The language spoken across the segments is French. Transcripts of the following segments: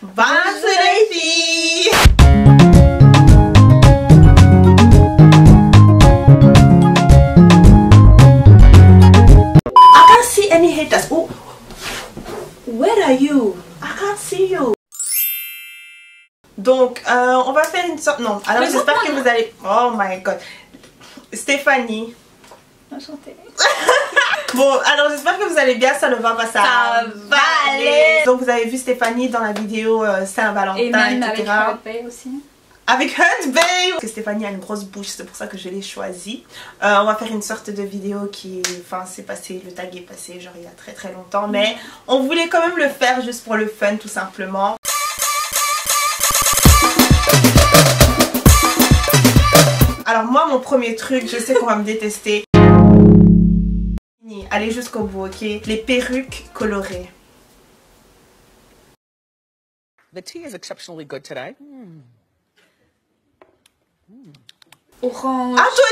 Bonsoir les filles. I can't see any haters. Oh, where are you? I can't see you. Donc, on va faire une sorte... Non, alors j'espère que vous allez... Oh my god. Stéphanie. Enchantée. Bon, alors j'espère que vous allez bien, ça ne va pas, ça va aller. Donc vous avez vu Stéphanie dans la vidéo Saint-Valentin, etc. Et même avec Hunt aussi. Avec Hunt Bay. Parce que Stéphanie a une grosse bouche, c'est pour ça que je l'ai choisie. On va faire une sorte de vidéo qui... Enfin, c'est passé, le tag est passé, genre il y a très très longtemps. Mais on voulait quand même le faire juste pour le fun, tout simplement. Alors moi, mon premier truc, je sais qu'on va me détester. Allez jusqu'au bout, ok? Les perruques colorées. The tea is exceptionally good today. Mm. Mm. Orange. Ah, toi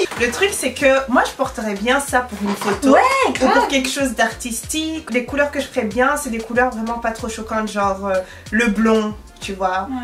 aussi! Le truc, c'est que moi, je porterais bien ça pour une photo. Ouais, grave. Ou pour quelque chose d'artistique. Les couleurs que je ferais bien, c'est des couleurs vraiment pas trop choquantes, genre le blond, tu vois. Ouais.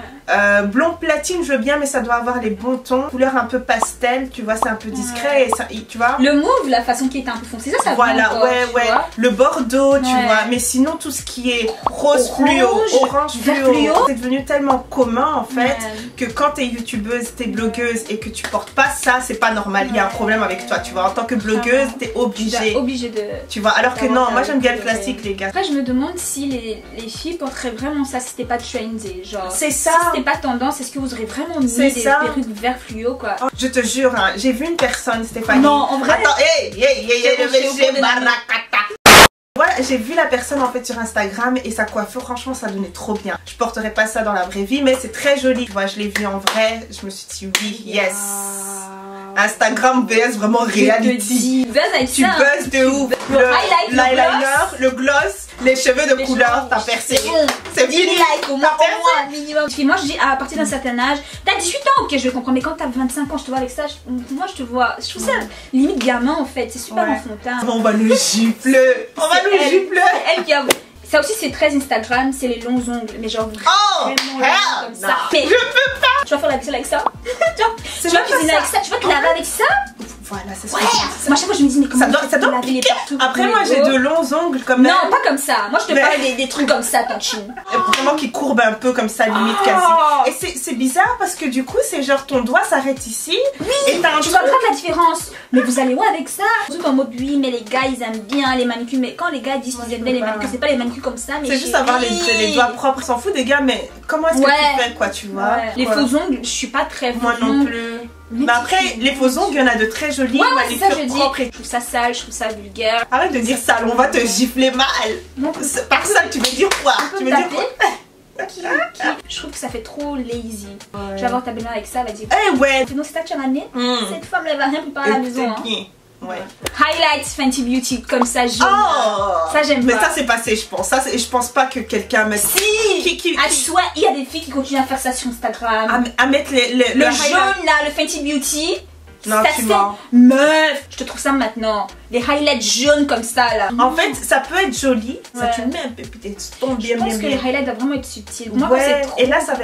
Blond platine, je veux bien, mais ça doit avoir les bons tons. Couleur un peu pastel, tu vois, c'est un peu discret. Ouais. Et ça, tu vois. Le mauve, la façon qui est un peu foncée, ça voilà, encore, ouais, tu vois. Le bordeaux, tu vois. Mais sinon, tout ce qui est rose fluo, orange fluo, c'est devenu tellement commun, en fait, que quand t'es youtubeuse, t'es blogueuse et que tu portes pas ça, c'est pas normal. Il y a un problème avec toi, tu vois. En tant que blogueuse, t'es obligée. De... Tu vois, alors que non, moi, j'aime bien le classique, les gars. Après, je me demande si les filles porteraient vraiment ça, si c'était pas trendy. C'est ça. Si c'était pas tendance, est-ce que vous aurez vraiment mis des perruques vert fluo, quoi? Je te jure, hein, j'ai vu une personne, Stéphanie. Non, en vrai. Attends, j'ai vu la personne en fait sur Instagram et sa coiffure, franchement, ça donnait trop bien. Je porterais pas ça dans la vraie vie, mais c'est très joli. Tu vois, je l'ai vu en vrai, je me suis dit oui, yes. Instagram vs vraiment reality. Tu buzzes de ouf. L'eyeliner, le gloss, les cheveux de couleur, t'as percé. C'est fini. Au moins minimum. Moi je dis à partir d'un certain âge, t'as 18 ans, ok, je comprends, mais quand t'as 25 ans, je te vois avec ça, moi je te vois, je trouve ça limite gamin en fait, c'est super enfantin. On va nous gifler. On va nous gifler. Elle qui a... Ça aussi c'est très Instagram, c'est les longs ongles, mais genre vraiment longs comme ça. Mais je peux pas. Tu vas faire la cuisine avec ça. Tu vas cuisiner avec ça, tu vas te laver avec ça. Voilà, c'est ça. Ouais. Moi, chaque fois, je me dis, mais comment ça doit laver les partout. Après, moi, j'ai de longs ongles comme ça. Non, pas comme ça. Moi, je te parle des trucs comme ça, Tantine. Vraiment qui courbe un peu comme ça, limite quasi. Et c'est bizarre parce que du coup, c'est genre ton doigt s'arrête ici. Oui, et tu vois grave la différence. Mais vous allez où avec ça? Surtout en mode, oui, mais les gars, ils aiment bien les manicules. Mais quand les gars disent qu'ils aiment bien les manicules, c'est pas les manicules comme ça. C'est juste avoir les doigts propres. S'en fout des gars, mais comment est-ce que tu fais, quoi, tu vois? Les faux ongles, je suis pas très bonne. Moi non plus. Mais après, les faux ongles, il y en a de très jolis, les pures propres. Je trouve ça sale, je trouve ça vulgaire. Arrête de dire sale, on va te gifler mal. Par sale, tu veux dire quoi? Tu veux dire quoi? Je trouve que ça fait trop lazy. Je vais avoir ta belle-mère avec ça, elle va dire. Eh ouais! Non, c'est ça que tu as ramené? Cette femme, elle va rien préparer à la maison. Ouais. Highlights Fenty Beauty comme ça jaune. Oh, ça j'aime pas. Mais ça c'est passé je pense. Ça je pense pas que quelqu'un mette. Si. À choix il y a des filles qui continuent à faire ça sur Instagram. À mettre le jaune là, le Fenty Beauty. Non, tu mens. Meuf, je te trouve ça maintenant. Les highlights jaunes comme ça là. En fait, ça peut être joli. Ça tu le mets un peu, puis t'es tombé. Je pense que les highlights doivent vraiment être subtils. Moi, c'est trop. Et là, ça va.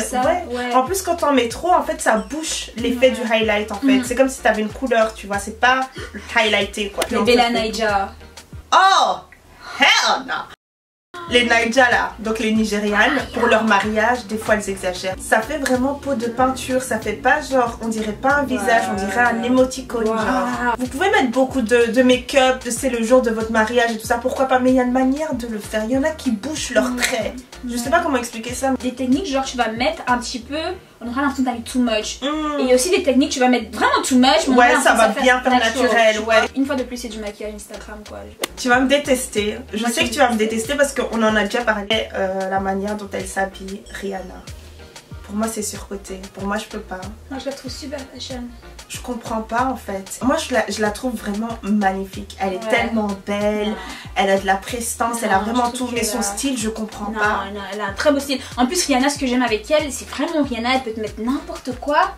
En plus, quand t'en mets trop, en fait, ça bouche l'effet du highlight. En fait, c'est comme si t'avais une couleur, tu vois. C'est pas highlighté quoi. Les Bella Naija. Oh, hell no. Les Naija là, donc les Nigérianes, pour leur mariage, des fois elles exagèrent. Ça fait vraiment peau de peinture, ça fait pas genre, on dirait pas un visage, on dirait un émoticône genre. Vous pouvez mettre beaucoup de make-up, c'est le jour de votre mariage et tout ça, pourquoi pas, mais il y a une manière de le faire. Il y en a qui bouchent leurs traits, je sais pas comment expliquer ça. Des techniques genre tu vas mettre un petit peu, on aura l'impression d'aller too much. Et il y a aussi des techniques tu vas mettre vraiment too much, mais ça va bien faire naturel. Une fois de plus c'est du maquillage Instagram quoi. Tu vas me détester, je sais que tu vas me détester parce que on en a déjà parlé, la manière dont elle s'habille, Rihanna. Pour moi, c'est surcoté. Pour moi, je peux pas. Moi, je la trouve super fashion. Je comprends pas, en fait. Moi, je la trouve vraiment magnifique. Elle est tellement belle. Elle a de la prestance. Elle a vraiment tout. Mais son style, je comprends pas. Elle a un très beau style. En plus, Rihanna, ce que j'aime avec elle, c'est vraiment Rihanna. Elle peut te mettre n'importe quoi.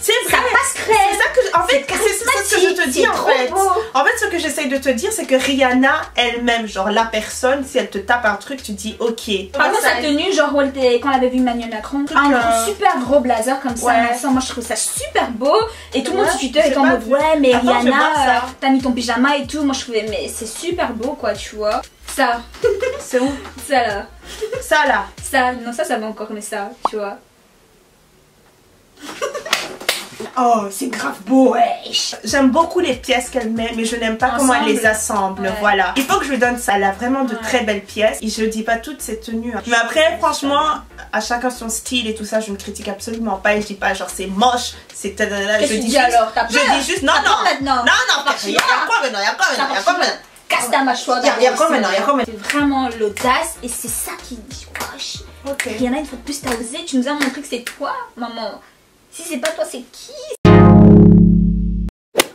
C'est vrai. Ça passe crème. C'est ça que, en fait, c'est ce que je te dis, en fait. Beau. En fait, ce que j'essaye de te dire, c'est que Rihanna elle-même, genre la personne, si elle te tape un truc, tu dis ok. Par contre, sa tenue, genre quand on avait vu Emmanuel Macron, un super gros blazer comme ça, ouais. Moi je trouve ça super beau. Et tout le monde sur Twitter est en mode ouais, mais attends, Rihanna, t'as mis ton pyjama et tout. Moi je trouvais, mais c'est super beau quoi, tu vois. Ça. C'est où? Ça là. Ça là. Ça, non, ça, ça va encore, mais ça, tu vois. Oh, c'est grave beau, wesh. J'aime beaucoup les pièces qu'elle met, mais je n'aime pas comment elle les assemble, ouais. Voilà. Il faut que je lui donne ça, elle a vraiment de très belles pièces. Et je dis pas toutes ces tenues, hein. Mais après, franchement, à chacun son style et tout ça, je ne critique absolument pas. Et je dis pas genre c'est moche, c'est... Je dis juste... Alors, je dis juste... Non, non, non, non, il y a quoi maintenant, casse ta mâchoire. Il y a quoi maintenant, c'est vraiment l'audace et c'est ça qui dit, wesh. Ok. Il y en a une fois de plus, t'as osé, tu nous as montré que c'est toi, maman. Si c'est pas toi, c'est qui?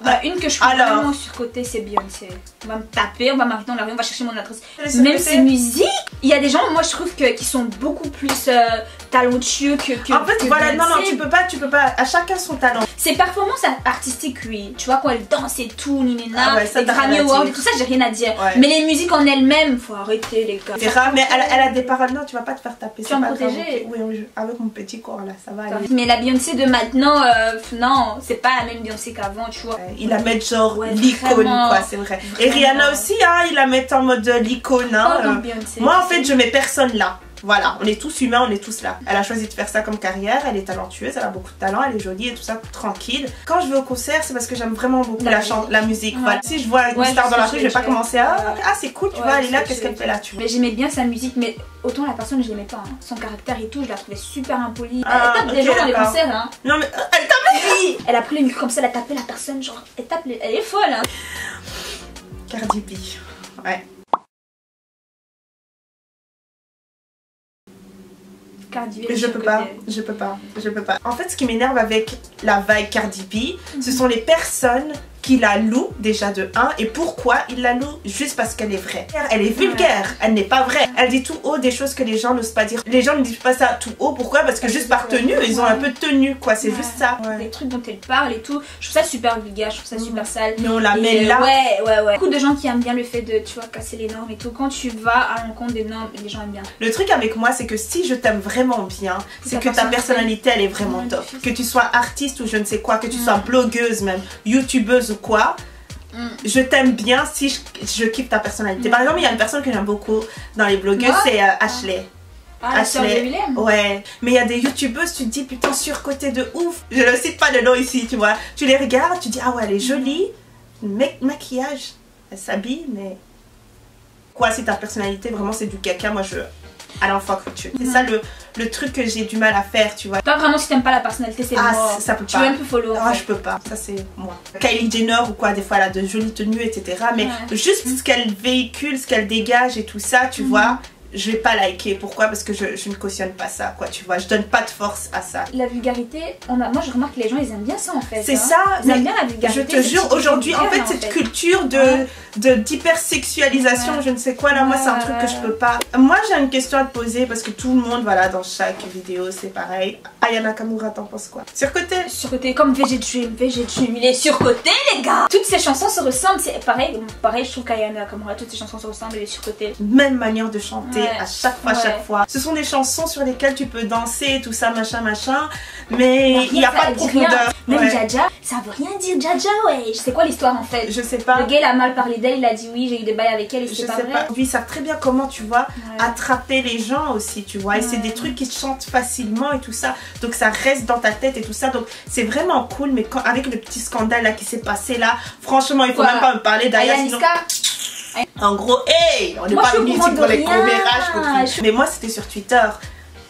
Bah, une que je trouve vraiment surcotée, c'est Beyoncé. On va me taper, on va m'arrêter dans la rue, on va chercher mon adresse. Même ses musiques, il y a des gens, moi je trouve qui sont beaucoup plus talentueux que en fait, que voilà, Beyoncé. Non, non, tu peux pas, à chacun son talent. Ses performances artistiques, oui, tu vois, quand elle danse et tout, Nina, les Grammy Awards, tout ça, j'ai rien à dire. Ouais. Mais les musiques en elles-mêmes, faut arrêter les gars. C'est rare, mais elle a des paroles, non, tu vas pas te faire taper. Tu vas me protéger. Oui, avec mon petit corps là, ça va aller. Mais la Beyoncé de maintenant, non, c'est pas la même Beyoncé qu'avant, tu vois. Ils la mettent genre l'icône quoi, c'est vrai. Et Rihanna aussi, hein, ils la mettent en mode l'icône. Hein, moi en fait je mets personne là. Voilà, on est tous humains, on est tous là. Elle a choisi de faire ça comme carrière, elle est talentueuse, elle a beaucoup de talent, elle est jolie et tout ça, tranquille. Quand je vais au concert, c'est parce que j'aime vraiment beaucoup la musique. Ouais. Voilà. Si je vois une star dans la rue, je vais pas commencer à... Ah c'est cool, tu vois, elle est là, qu'est-ce qu'elle fait là, tu vois. Mais j'aimais bien sa musique, mais autant la personne, je l'aimais pas. Hein. Son caractère et tout, je la trouvais super impolie. Elle tape des gens dans les concerts, hein. Non mais... Elle tape. Elle a pris le micro comme ça, elle a tapé la personne, genre... Elle est folle, hein. Cardi B, ouais. Je peux pas. En fait, ce qui m'énerve avec la vibe Cardi B, ce sont les personnes qui la louent déjà de 1. Et pourquoi ils la louent? Juste parce qu'elle est vraie. Elle est vulgaire, elle n'est pas vraie. Elle dit tout haut des choses que les gens n'osent pas dire. Les gens ne disent pas ça tout haut. Pourquoi? Parce que juste par tenue, ils ont un peu de tenue, quoi. C'est juste ça. Ouais. Les trucs dont elle parle et tout. Je trouve ça super vulgaire, je trouve ça super sale. Mais on la met là. Ouais. Beaucoup de gens qui aiment bien le fait de, tu vois, casser les normes et tout. Quand tu vas à l'encontre des normes, les gens aiment bien. Le truc avec moi, c'est que si je t'aime vraiment bien, c'est que ta personnalité, elle est vraiment top. Que tu sois artiste ou je ne sais quoi, que tu sois blogueuse même, youtubeuse ou quoi, je t'aime bien si je kiffe ta personnalité. Par exemple, il y a une personne que j'aime beaucoup dans les blogueuses, c'est Ashley. Ah, Ashley. Ouais. Mais il y a des youtubeuses, tu te dis putain, surcotée de ouf. Je ne cite pas de nom ici, tu vois. Tu les regardes, tu dis ah ouais, elle est jolie, maquillage, elle s'habille, mais quoi, c'est ta personnalité, vraiment c'est du caca, moi je... Alors fuck you. C'est ça le truc que j'ai du mal à faire, tu vois. Toi vraiment si t'aimes pas la personnalité, c'est mort. Ça peut pas. Tu veux même plus follow. Ah je peux pas. Ça c'est moi. Kylie Jenner ou quoi, des fois elle a de jolies tenues, etc. Mais juste ce qu'elle véhicule, ce qu'elle dégage et tout ça, tu vois, je vais pas liker. Pourquoi? Parce que je ne cautionne pas ça, quoi, tu vois. Je donne pas de force à ça. La vulgarité, moi je remarque que les gens ils aiment bien ça en fait. C'est ça. Ils aiment bien la vulgarité. Je te jure, aujourd'hui en fait cette culture d'hypersexualisation, je ne sais quoi là, moi c'est un truc que je peux pas. Moi j'ai une question à te poser parce que tout le monde, voilà, dans chaque vidéo c'est pareil. Aya Nakamura, t'en penses quoi? Surcoté? Surcoté, comme Vegedream. Vegedream, il est surcoté les gars. Toutes ces chansons se ressemblent, c'est pareil, je trouve qu'Aya Nakamura, toutes ces chansons se ressemblent, elle est surcotée. Même manière de chanter. Ouais. À chaque fois, ce sont des chansons sur lesquelles tu peux danser, tout ça, machin, mais il n'y a pas de profondeur. Même Jaja, ça veut rien dire, Jaja, ouais. C'est quoi l'histoire en fait? Je sais pas. Le gars il a mal parlé d'elle, il a dit oui, j'ai eu des bails avec elle et c'est pas vrai. Ils savent très bien comment, tu vois, attraper les gens aussi, tu vois. Et c'est des trucs qui te chantent facilement et tout ça. Donc ça reste dans ta tête et tout ça. Donc c'est vraiment cool, mais quand, avec le petit scandale là qui s'est passé là, franchement, il faut même pas me parler d'Aya. En gros, hey, on n'est pas venu ici pour les commérages. Mais moi c'était sur Twitter.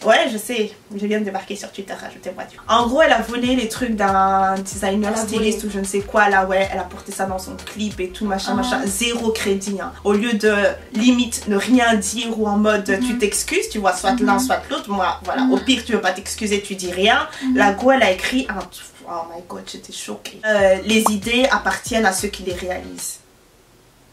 Ouais, je sais, je viens de débarquer sur Twitter, rajoutez-moi du. En gros, elle a volé les trucs d'un designer styliste ou je ne sais quoi là, ouais, elle a porté ça dans son clip et tout, machin, zéro crédit, hein. Au lieu de, limite, ne rien dire ou en mode, tu t'excuses, tu vois, soit l'un, soit l'autre, moi, voilà, au pire, tu veux pas t'excuser, tu dis rien. La go, elle a écrit un... Oh my god, j'étais choquée. Les idées appartiennent à ceux qui les réalisent.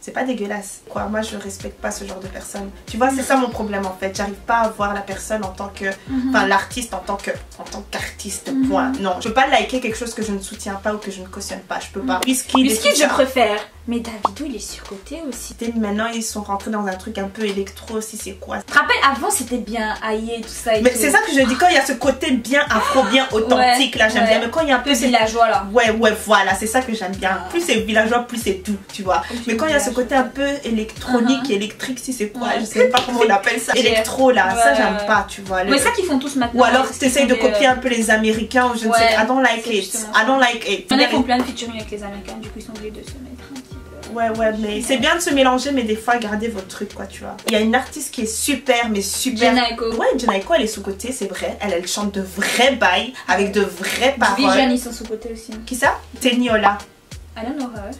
c'est pas dégueulasse, quoi. Moi je respecte pas ce genre de personne, tu vois, c'est ça mon problème en fait. J'arrive pas à voir la personne en tant que, enfin l'artiste en tant qu'artiste, point. Non, je peux pas liker quelque chose que je ne soutiens pas ou que je ne cautionne pas, je peux pas. Whiskey je préfère, mais Davido il est surcoté aussi. Maintenant ils sont rentrés dans un truc un peu électro, si c'est quoi. Tu te rappelles avant c'était bien haillé tout ça et mais c'est ça que je dis, quand il y a ce côté bien afro, bien authentique, ouais, là j'aime bien. Mais quand il y a un peu villageois là, ouais voilà, c'est ça que j'aime bien. Plus c'est villageois, plus c'est doux, tu vois. Mais quand il y a ce côté un peu électronique, électrique, si c'est quoi, je sais pas comment on appelle ça, électro là, ça j'aime pas, tu vois. Mais ça qu'ils font tous maintenant. Ou alors t'essayes de copier un peu les Américains ou je ne sais. I don't like it, I don't like it. Il y en a qui font plein de featuring avec les Américains, du coup ils sont obligés de se mettre un petit peu. Ouais, mais c'est bien de se mélanger, mais des fois gardez votre truc, quoi, tu vois. Il y a une artiste qui est super, mais super. Jhené Aiko. Ouais, Jhené Aiko elle est sous-cotée, c'est vrai. Elle chante de vrais bails avec de vraies paroles. Vision ils sont sous-cotés aussi. Qui ça? Teniola. I don't know her.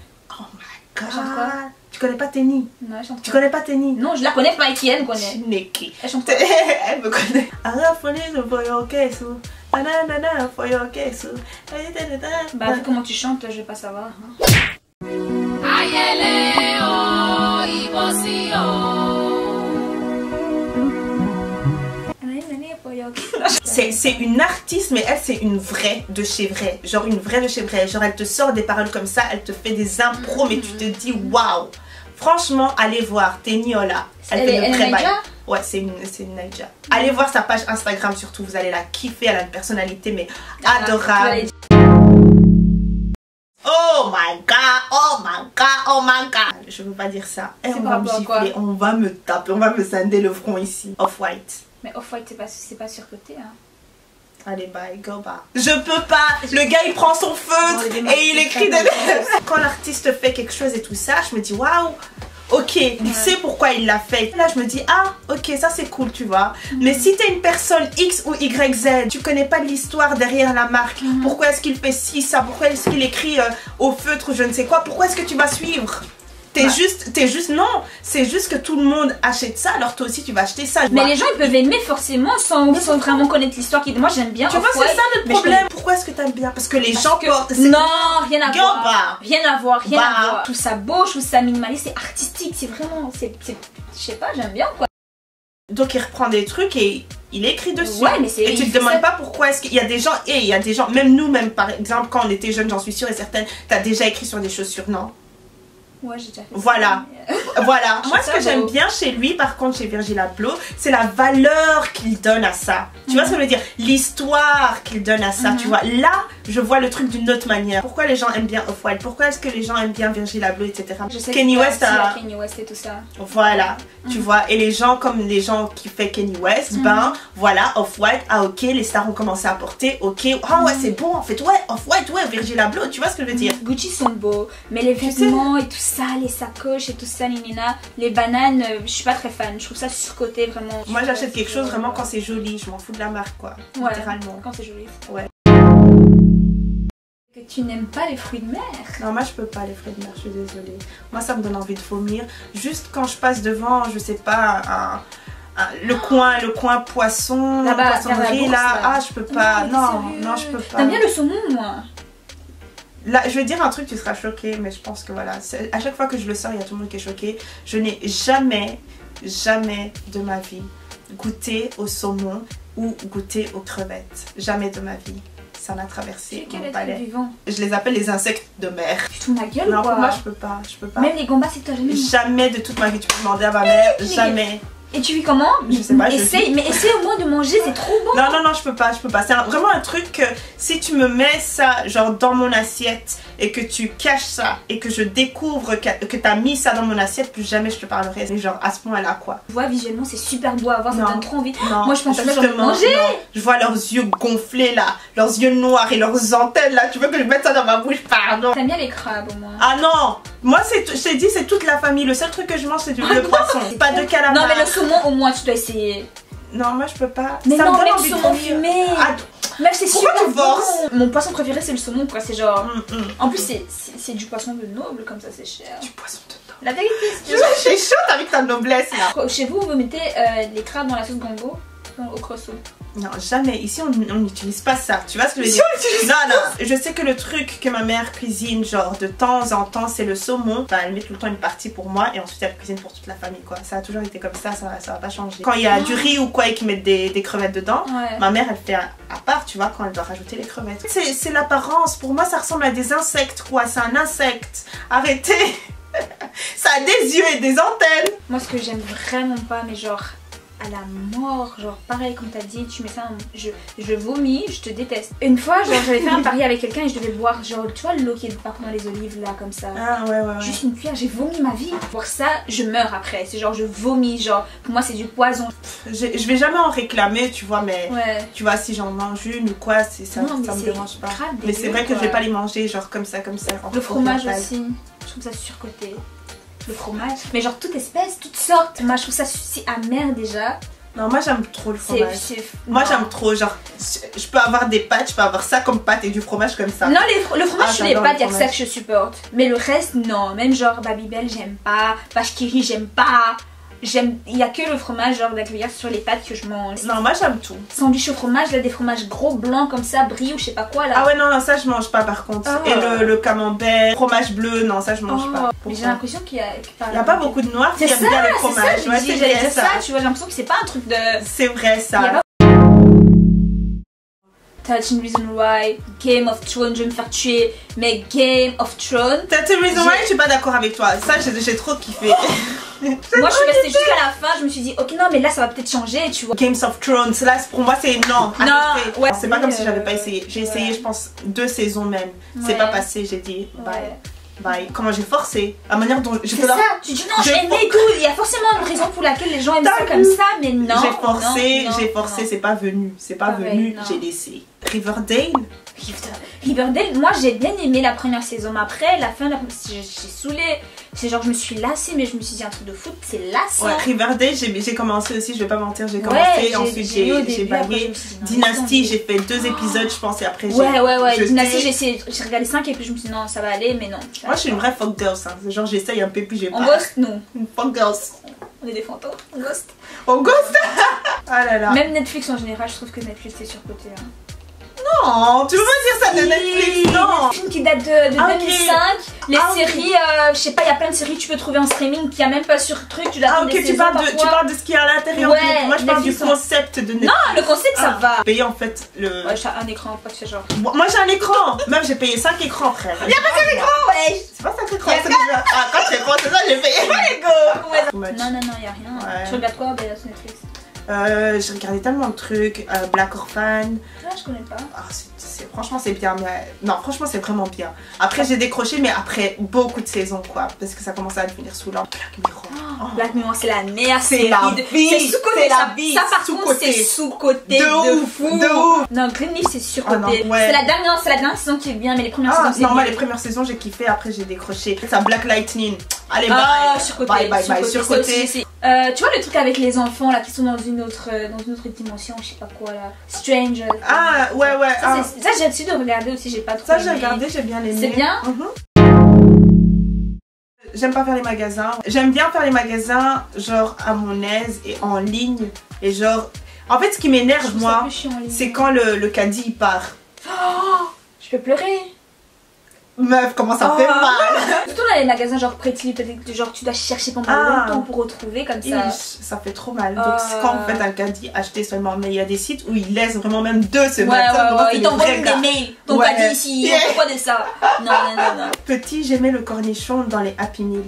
Oh my god. Tu connais pas Tenny? Non, elle chante. Tu connais pas Tenny? Non, je la connais pas, qui elle me connaît. Shineki. Elle chante. Elle me connaît. Bah, vu comment tu chantes, je vais pas savoir. C'est une artiste, mais elle c'est une vraie de chez vraie. Genre une vraie de chez vraie. Genre elle te sort des paroles comme ça, elle te fait des impros, mais tu te dis waouh. Franchement, allez voir Teniola. Elle fait de très belles. Ouais, c'est une Naija. Allez voir sa page Instagram surtout, vous allez la kiffer. Elle a une personnalité mais adorable. Oh my god, oh my god, oh my god. Je veux pas dire ça. Et on va me gifler, on va me taper, on va me scinder le front ici. Off-White. Mais Off-White c'est pas surcoté hein. Allez bye, go bye. Je peux pas, le gars il prend son feutre et il écrit des... Quand l'artiste fait quelque chose et tout ça, je me dis waouh, ok, il sait pourquoi il l'a fait. Là je me dis ah ok, ça c'est cool, tu vois. Mais si t'es une personne X ou YZ, tu connais pas l'histoire derrière la marque. Pourquoi est-ce qu'il fait ci, ça, pourquoi est-ce qu'il écrit au feutre ou je ne sais quoi, pourquoi est-ce que tu vas suivre? T'es juste, non, c'est juste que tout le monde achète ça, alors toi aussi tu vas acheter ça. Mais les gens ils peuvent aimer forcément sans vraiment connaître l'histoire. Moi j'aime bien. Tu vois, c'est ça le problème. Pourquoi est-ce que t'aimes bien? Parce que les gens portent. Non, rien à voir. Rien à voir. Tout ça beau, tout ça minimaliste, c'est artistique, c'est vraiment. Je sais pas, j'aime bien quoi. Donc il reprend des trucs et il écrit dessus. Ouais, mais et tu te demandes pas pourquoi est-ce qu'il y a des gens, et il y a des gens, même nous, même par exemple quand on était jeunes, j'en suis sûre et certaine, t'as déjà écrit sur des chaussures, non? Ouais, j'ai déjà fait voilà, ça, mais... voilà. Moi ce que j'aime bien chez lui, par contre chez Virgil Abloh, c'est la valeur qu'il donne à ça. Tu vois ce que je veux dire? L'histoire qu'il donne à ça, tu vois. Là, je vois le truc d'une autre manière. Pourquoi les gens aiment bien Off-White? Pourquoi est-ce que les gens aiment bien Virgil Abloh, etc. Je sais Kanye West, Kanye West et tout ça. Voilà, tu vois. Et les gens comme les gens qui fait Kanye West, ben voilà, Off-White, ah ok, les stars ont commencé à porter, ok, ah ouais c'est bon en fait, ouais, Off-White, ouais, Virgil Abloh, tu vois ce que je veux dire? Gucci sont beaux, mais les vêtements et tout ça. Ça, les sacoches et tout ça, Nina, les bananes, je suis pas très fan, je trouve ça surcoté vraiment. Moi j'achète quelque chose vraiment quand c'est joli, je m'en fous de la marque quoi, ouais, littéralement. Quand c'est joli. Ouais. Que tu n'aimes pas les fruits de mer? Non, moi je peux pas les fruits de mer, je suis désolée. Moi ça me donne envie de vomir, juste quand je passe devant, je sais pas, le coin poisson, la poissonnerie là, ah je peux pas, non je peux pas. T'aimes bien le saumon moi? Là, je vais dire un truc, tu seras choquée, mais je pense que voilà, à chaque fois que je le sors, il y a tout le monde qui est choqué. Je n'ai jamais de ma vie goûté au saumon ou goûté aux crevettes. Jamais de ma vie. Ça m'a traversé mon palais. Je les appelle les insectes de mer. Tu tournes la gueule ou quoi? Moi, je peux pas. Même les gambas, c'est toi jamais. Jamais de toute ma vie. Tu peux demander à ma mère, jamais. Et tu vis comment? Je sais pas, essaye au moins de manger, c'est trop bon. Non, je peux pas. C'est vraiment un truc que si tu me mets ça genre dans mon assiette et que tu caches ça et que je découvre que t'as mis ça dans mon assiette, plus jamais je te parlerai. Mais genre à ce point là quoi. Tu vois, visuellement c'est super beau à voir, ça donne trop envie. Moi je pense à ça, j'en ai mangé. Je vois leurs yeux gonflés là, leurs yeux noirs et leurs antennes là, tu veux que je mette ça dans ma bouche? Pardon. T'aimes bien les crabes au moins? Ah non, moi je t'ai dit c'est toute la famille, le seul truc que je mange c'est du poisson. Pas de calamar. Non mais le saumon au moins tu dois essayer. Non moi je peux pas. Mais ça non, me donne envie de saumon fumé. Mec c'est super bon. Mon poisson préféré c'est le saumon quoi, c'est genre en plus c'est du poisson de noble comme ça, c'est cher. Du poisson de noble. La vérité c'est je suis chaude avec ta noblesse là. Chez vous vous mettez les crabes dans la sauce gambo, au crosso. Non, jamais. Ici, on n'utilise pas ça. Tu vois ce que je veux dire? Non. Je sais que le truc que ma mère cuisine, genre de temps en temps, c'est le saumon. Enfin, elle met tout le temps une partie pour moi et ensuite elle cuisine pour toute la famille, quoi. Ça a toujours été comme ça, ça va pas changer. Quand il y a du riz ou quoi et qu'ils mettent des crevettes dedans, ma mère, elle fait à part, tu vois, quand elle doit rajouter les crevettes. C'est l'apparence. Pour moi, ça ressemble à des insectes, quoi. C'est un insecte. Arrêtez. Ça a des yeux et des antennes. Moi, ce que j'aime vraiment pas, mais genre à la mort, genre pareil comme t'as dit, tu mets ça, je vomis, je te déteste. Une fois, genre j'avais fait un pari avec quelqu'un et je devais boire, genre tu vois l'eau qui est partout dans les olives là comme ça. Ah ouais ouais. Juste une cuillère, j'ai vomi ma vie. Pour ça, je meurs après. C'est genre je vomis, genre pour moi c'est du poison. Je vais jamais en réclamer, tu vois, mais tu vois si j'en mange une ou quoi, ça, non, ça me dérange pas. Mais c'est vrai que je vais pas les manger genre comme ça comme ça. Le fromage aussi, je trouve ça surcoté. Le fromage, mais genre toute espèce, toutes sortes. Moi je trouve ça si amer déjà. Non, moi j'aime trop le fromage. Moi j'aime trop, genre je peux avoir des pâtes, je peux avoir ça comme pâte et du fromage comme ça. Non, le fromage, les pâtes, il y a que ça que je supporte. Mais le reste, non. Même genre Babybel, j'aime pas. Pashkiri, j'aime pas. Il n'y a que le fromage, genre la cuillère sur les pâtes que je mange. Non, moi j'aime tout. Sandwich au fromage, là des fromages gros blancs comme ça, brie ou je sais pas quoi là. Ah ouais, non, ça je mange pas par contre. Oh. Et le camembert, fromage bleu, non, ça je mange pas. J'ai l'impression qu'il y a. Il n'y a pas beaucoup de noirs qui aiment bien le fromage. C'est ça, j'allais dire ça, tu vois, j'ai l'impression que c'est pas un truc de. C'est vrai ça. 13 Reasons Why, Game of Thrones, je vais me faire tuer, mais Game of Thrones. 13 Reasons Why, je suis pas d'accord avec toi. Ça, j'ai trop kiffé. Moi, je suis restée jusqu'à la fin. Je me suis dit, ok, non, mais là, ça va peut-être changer, tu vois. Game of Thrones, là, pour moi, c'est non. Non, ouais. C'est pas comme si j'avais pas essayé. J'ai essayé, je pense, 2 saisons même. C'est pas passé, j'ai dit bye. Bye. Comment j'ai forcé, la manière dont je fais ça. Tu dis non, j'ai aimé tout. Il y a forcément une raison pour laquelle les gens aiment ça comme ça, mais non. J'ai forcé, c'est pas venu. C'est pas venu, j'ai laissé. Riverdale, moi j'ai bien aimé la première saison, mais après la fin, j'ai saoulé. C'est genre je me suis lassée, mais je me suis dit un truc de foot, c'est lassant. Ouais, Riverdale, j'ai commencé aussi, je vais pas mentir, j'ai commencé, ensuite j'ai baillé. Dynasty, j'ai fait 2 épisodes, je pense, et après j'ai. Ouais, Dynasty, j'ai regardé 5 et puis je me suis dit non, ça va aller, mais non. Moi je suis une vraie fuck girls, hein. Genre j'essaye un peu, puis j'ai pas. On ghost, non. Fuck girls. On est des fantômes, on ghost. On ghost. Ah là là. Même Netflix en général, je trouve que Netflix c'est surcoté. Non, tu veux pas dire ça de Netflix, non. Les films qui datent de 2005, les séries, je sais pas, il y a plein de séries que tu peux trouver en streaming qui a même pas sur truc, tu l'as des saisons parfois. Tu parles de ce qu'il y a à l'intérieur, moi je parle du concept de Netflix. Non, le concept ça va. Payer en fait le... Ouais, j'ai un écran, pas de ce genre. Moi j'ai un écran, même j'ai payé 5 écrans frère. Y'a pas 5 écrans, ouais. C'est pas 5 écrans, c'est déjà... Ah, quand tu réponds c'est ça, j'ai payé mon égo. Non, y'a rien. Tu regardes quoi sur Netflix? J'ai regardé tellement de trucs, Black Orphan. Ah, je connais pas. Oh, franchement c'est bien, mais non franchement c'est vraiment bien. Après j'ai décroché, mais après beaucoup de saisons quoi, parce que ça commence à devenir saoulant. Black Mirror. Black Mirror c'est la meilleure série. C'est sous-côté la vie. Ça par contre c'est sous-côté de fou. Non, Green Leaf c'est surcoté. C'est la dernière saison qui est bien, mais les premières saisons. Non, moi les premières saisons j'ai kiffé, après j'ai décroché. Ça Black Lightning. Allez bye surcoté. Tu vois le truc avec les enfants là qui sont dans une autre dimension, je sais pas quoi là, Stranger Things. Ah ouais. Ça j'ai l'habitude de regarder aussi, j'ai pas trop aimé. Ça j'ai regardé, j'ai bien aimé. C'est bien. J'aime pas faire les magasins. J'aime bien faire les magasins genre à mon aise et en ligne. Et genre, en fait ce qui m'énerve moi, c'est quand le caddie il part. Oh, je peux pleurer. Meuf, comment ça fait mal. Surtout dans les magasins genre Pretty Little, genre tu dois chercher pendant longtemps pour retrouver comme ça. Ça fait trop mal. Donc c'est quand en fait un caddie acheté seulement, mais il y a des sites où ils laissent vraiment même 2 semaines. Ils t'envoient des mails. Ton caddie ici, pourquoi de ça? Non. Petit, j'aimais le cornichon dans les Happy Meal.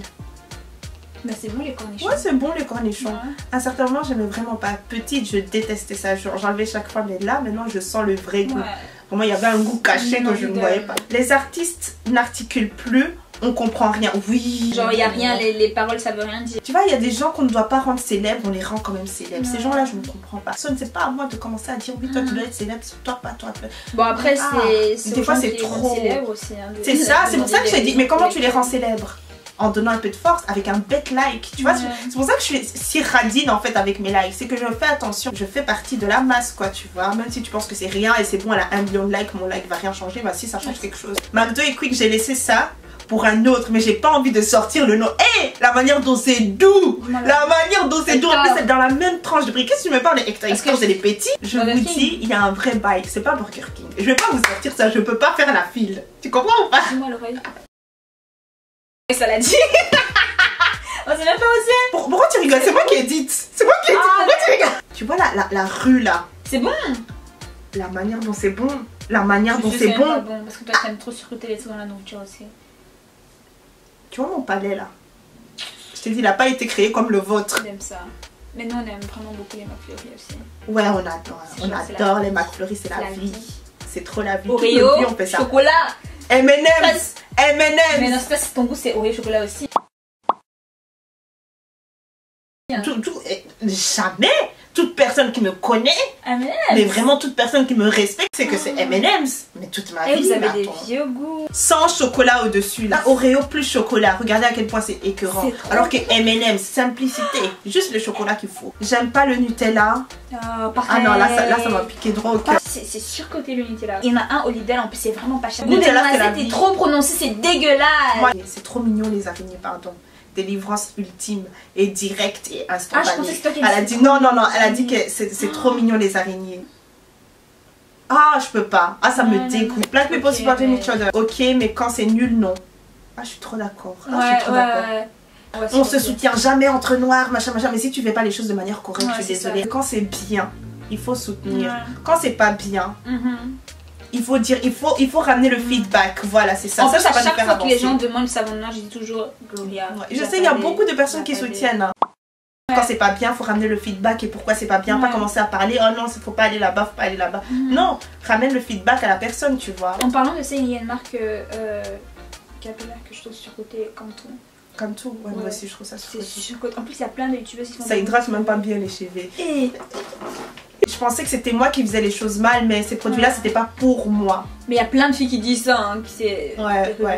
Mais c'est bon les cornichons. Ouais, c'est bon les cornichons. À un certain moment, j'aimais vraiment pas. Petite, je détestais ça. J'enlevais chaque fois, mais là maintenant je sens le vrai goût. Pour moi, il y avait un goût caché que je ne voyais pas. Les artistes n'articulent plus, on comprend rien. Oui. Genre, il n'y a rien, les paroles, ça veut rien dire. Tu vois, il y a des gens qu'on ne doit pas rendre célèbres, on les rend quand même célèbres. Ces gens-là, je ne comprends pas. Ça, c'est pas à moi de commencer à dire, oui, toi, tu dois être célèbre, toi, pas toi. Bon, après, c'est. Des fois, c'est trop. C'est ça, c'est pour ça que j'ai dit, mais comment tu les rends célèbres? En donnant un peu de force avec un bête like, tu vois. C'est pour ça que je suis si radine en fait avec mes likes, c'est que je fais attention, je fais partie de la masse quoi, tu vois. Même si tu penses que c'est rien et c'est bon, elle a 1 million de likes, mon like va rien changer, bah si ça change quelque chose. McDo et Quick, j'ai laissé ça pour un autre, mais j'ai pas envie de sortir le nom. Hé, hey, la manière dont c'est doux, non, la manière dont c'est doux, en plus c'est dans la même tranche de prix. Qu'est-ce que tu me parles des extra extra, c'est des petits. Je vous dis, il y a un vrai bail, c'est pas Burger King. Je vais pas vous sortir ça, je peux pas faire la file. Tu comprends ou pas? Dis-moi l'oreille. Et ça l'a dit. On s'est même pas osé. Pourquoi tu rigoles? C'est moi qui ai dit. C'est moi qui ai dit. Pourquoi tu rigoles? Tu vois la rue là. C'est bon. La manière dont c'est bon. La manière dont c'est bon. Bon. Parce que toi t'aimes trop surcouter les secondes la nourriture aussi. Tu vois mon palais là? Je t'ai dit, il n'a pas été créé comme le vôtre. J'aime ça. Mais nous on aime vraiment beaucoup les McFlurry aussi. Ouais, on adore. On adore les McFlurry, c'est la vie. C'est trop la vie. Oreo, chocolat, M&M's. Mais non, c'est ton goût, c'est Oreo chocolat aussi. Jamais toute personne qui me connaît, mais vraiment toute personne qui me respecte, c'est que c'est M&M's. Mais toute ma vie, vous avez des vieux goûts. Sans chocolat au-dessus, la Oreo plus chocolat. Regardez à quel point c'est écœurant. Alors que M&M's, simplicité, juste le chocolat qu'il faut. J'aime pas le Nutella. Ah non, là ça m'a piqué droit au cœur. C'est surcoté le Nutella. Il y en a un au Lidl, en plus c'est vraiment pas cher. Le Nutella, c'était trop prononcé, c'est dégueulasse. C'est trop mignon les araignées, pardon. Délivrance ultime et directe et instantanée. Ah, je pensais que toi qui elle a dit non, non, non, elle a dit que c'est trop mignon les araignées. Ah, je peux pas. Ah, ça me dégoûte. Black people supporting each other. Ok, mais quand c'est nul, non. Ah, je suis trop d'accord. Ah, ouais, je suis trop d'accord. Ouais, on se soutient jamais entre noirs, machin, machin. Mais si tu fais pas les choses de manière correcte, je suis désolée. Ça. Quand c'est bien, il faut soutenir. Ouais. Quand c'est pas bien. Il faut dire, il faut ramener le feedback, voilà c'est ça. En fait, ça va nous faire avancer. Chaque fois que les gens demandent le savon noir, je dis toujours Gloria. Ouais, je sais, il y a beaucoup de personnes qui soutiennent. Hein. Ouais. Quand c'est pas bien, faut ramener le feedback et pourquoi c'est pas bien, pas commencer à parler, oh non, faut pas aller là-bas, faut pas aller là-bas. Non, ramène le feedback à la personne, tu vois. En parlant de ça, il y a une marque Capella que je trouve surcotée comme tout. Comme tout, ouais, moi aussi je trouve ça surcoté. En plus, il y a plein de youtubeuses qui font ça hydrate même pas bien les cheveux. Et... je pensais que c'était moi qui faisais les choses mal, mais ces produits-là, c'était pas pour moi. Mais il y a plein de filles qui disent ça, hein, qui c'est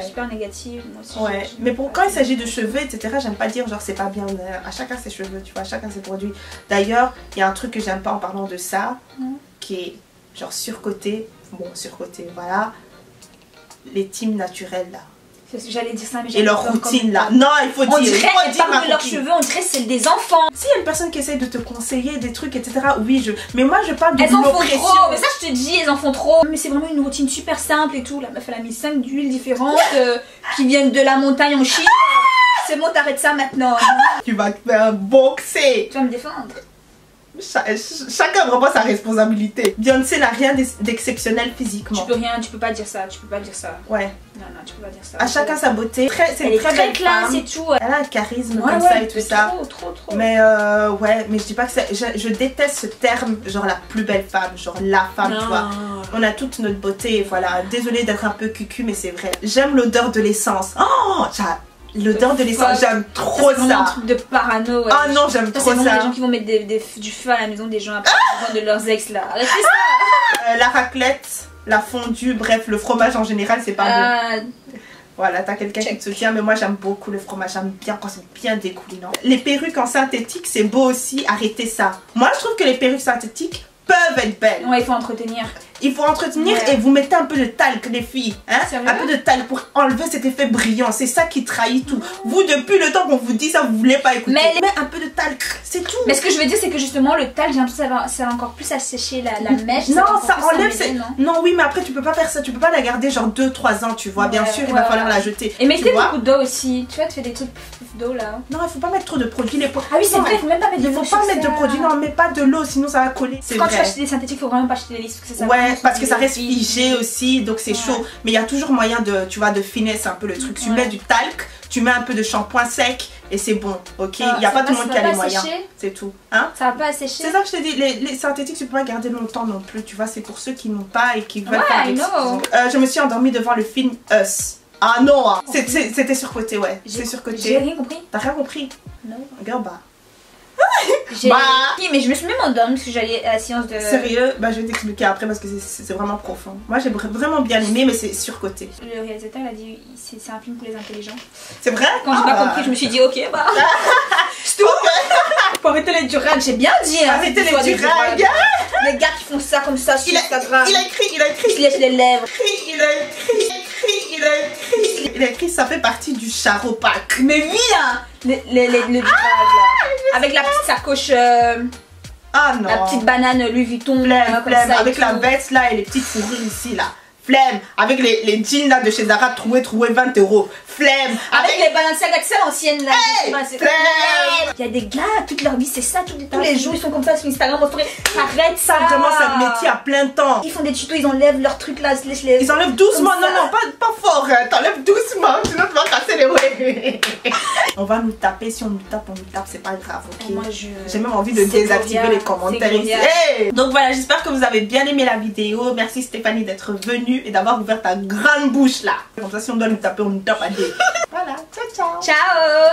super négative. Moi aussi, mais pour quand il s'agit de cheveux, etc., j'aime pas dire genre c'est pas bien. À chacun ses cheveux, tu vois, à chacun ses produits. D'ailleurs, il y a un truc que j'aime pas en parlant de ça, qui est genre surcoté. Bon, surcoté, voilà. Les teams naturels là. J'allais dire ça, mais et leur routine là. Non, il faut dire. On dirait qu'elles parlent de leurs cheveux, on dirait celle des enfants. S'il y a une personne qui essaye de te conseiller des trucs, etc., oui, mais moi je parle de l'oppression. Elles en font trop, mais ça je te dis, elles en font trop. Mais c'est vraiment une routine super simple et tout. La meuf elle a mis 5 d'huiles différentes qui viennent de la montagne en Chine. C'est bon, t'arrêtes ça maintenant. Tu vas te faire boxer. Tu vas me défendre. Chacun reprend sa responsabilité. Beyoncé n'a rien d'exceptionnel physiquement. Tu peux pas dire ça, tu peux pas dire ça. Ouais. Non, non, tu peux pas dire ça. À chacun sa beauté. C'est une très belle classe et tout. Elle a un charisme comme ça et tout ça. Trop. Mais ouais, mais je dis pas que c'est... Je déteste ce terme, genre la plus belle femme, genre la femme, tu vois. On a toute notre beauté, voilà. Désolée d'être un peu cucu, mais c'est vrai. J'aime l'odeur de l'essence. Oh, l'odeur de l'essence, j'aime trop ça. C'est un truc de parano. Ah non, j'aime trop ça. C'est vraiment les gens qui vont mettre du feu à la maison des gens après de leurs ex là. Arrêtez ça. La raclette, la fondue, bref, le fromage en général, c'est pas bon. Voilà, t'as quelqu'un qui te soutient, mais moi j'aime beaucoup le fromage, j'aime bien quand c'est bien découlant. Les perruques en synthétique, c'est beau aussi, arrêtez ça. Moi je trouve que les perruques synthétiques peuvent être belles. Ouais, il faut entretenir. Il faut entretenir et vous mettez un peu de talc, les filles. Hein? Un peu de talc pour enlever cet effet brillant. C'est ça qui trahit tout. Vous, depuis le temps qu'on vous dit ça, vous voulez pas écouter. Mais un peu de talc, c'est tout. Mais ce que je veux dire, c'est que justement, le talc, j'ai l'impression que ça va encore plus assécher la mèche. Non, ça enlève. Non, oui, mais après, tu peux pas faire ça. Tu peux pas la garder genre 2-3 ans, tu vois. Bien sûr, il va falloir la jeter. Et mettez beaucoup d'eau aussi. Tu vois, tu fais des trucs d'eau là. Non, il faut pas mettre trop de produits. Ah oui, c'est vrai, il faut même pas mettre de l'eau. Il faut pas mettre de produits. Non, mets pas de l'eau, sinon ça va coller. Quand tu achètes des synthétiques, faut vraiment pas acheter des listes. Ouais. Parce que ça reste figé aussi, donc c'est chaud. Mais il y a toujours moyen de, tu vois, de finesse un peu le truc. Tu mets du talc, tu mets un peu de shampoing sec et c'est bon, ok. Il n'y a pas tout le monde qui a les moyens, c'est tout. Hein? Ça va pas assécher. C'est ça que je te dis, les synthétiques, tu peux pas garder longtemps non plus, tu vois. C'est pour ceux qui n'ont pas et qui veulent faire des trucs. Je me suis endormie devant le film Us. Ah non, hein. C'était surcoté, ouais. C'est surcoté. J'ai rien compris. T'as rien compris? Non. Regarde, mais je me suis même endormie parce que j'allais à la séance de... Sérieux? Bah je vais t'expliquer après parce que c'est vraiment profond. Moi j'ai vraiment bien aimé, mais c'est surcoté. Le réalisateur il a dit c'est un film pour les intelligents. C'est vrai? Quand j'ai pas compris, je me suis dit ok bah... Stop. Faut arrêter les durags, j'ai bien dit hein, arrêtez les durags. Les gars qui font ça comme ça sur Instagram. Il a écrit, il a écrit. Il a les lèvres. Il a écrit, il a écrit. il a écrit ça fait partie du charopac. Mais oui hein, le bag là. Avec la petite sacoche. Ah non. La petite banane Louis Vuitton. Flemme, avec la veste là et les petites fourrures ici là. Flemme, avec les jeans là de chez Zara troué 20 €. Flemme, avec les Balenciaga anciennes là. Hey, flemme. Il y a des gars, toute leur vie c'est ça, tous les jours ils sont comme ça sur Instagram. Arrête ça. Vraiment ça métier à plein temps. Ils font des tutos, ils enlèvent leurs trucs là, ils enlèvent doucement, non pas fort, t'enlèves doucement, sinon tu vas casser les roues. On va nous taper, si on nous tape, c'est pas grave, ok. Moi j'ai même envie de désactiver les commentaires ici. Hey. Donc voilà, j'espère que vous avez bien aimé la vidéo. Merci Stéphanie d'être venue et d'avoir ouvert ta grande bouche là. Comme ça si on doit nous taper, on nous tape à deux. Voilà, ciao ciao. Ciao.